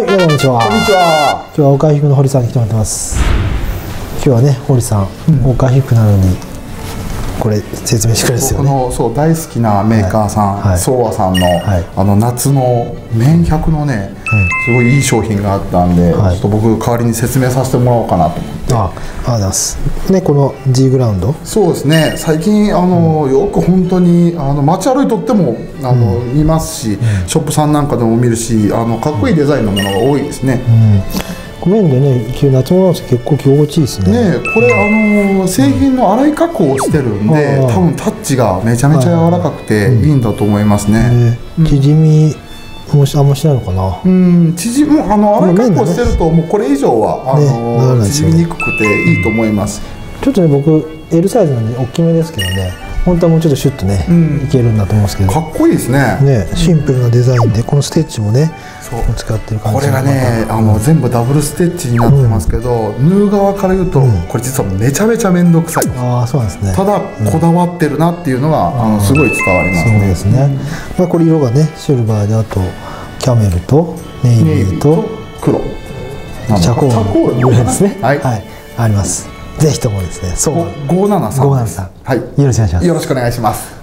はい、どうもこんにちは。今日はおかゆ服の堀さんに来てもらってます。今日はね、堀さん、おかゆ服なのに。これ説明してくれですよね。そう、大好きなメーカーさん、ソーアさんの、夏の綿100のね。すごいいい商品があったんで、ちょっと僕代わりに説明させてもらおうかなと思って。あります。ね、この G グラウンド。そうですね、最近、よく本当に、街歩いとっても。見ますし、ショップさんなんかでも見るし、かっこいいデザインのものが多いですね。綿でね、夏物なんですけど、結構気持ちいいですね。ね、これ、製品の粗い加工をしてるんで、多分タッチがめちゃめちゃ柔らかくて、いいんだと思いますね。縮み。もしあんましないのかな。縮む、粗い加工してると、もうこれ以上は、縮みにくくていいと思います。ちょっとね、僕、L サイズなんで、大きめですけどね。本当はもうちょっとシュッとね、いけるんだと思うんですけど。かっこいいですね。ね、シンプルなデザインで、このステッチもね、使ってる感じ。これがね、全部ダブルステッチになってますけど、縫う側から言うと、これ実はめちゃめちゃ面倒くさい。ああ、そうなんですね。ただ、こだわってるなっていうのは、すごい伝わりますね。そうですね。まあ、これ色がね、シルバーで、あと、キャメルと、ネイビーと、黒。チャコールぐらいですね。はい、あります。ぜひともですね。そう、573。はい、よろしくお願いします。よろしくお願いします。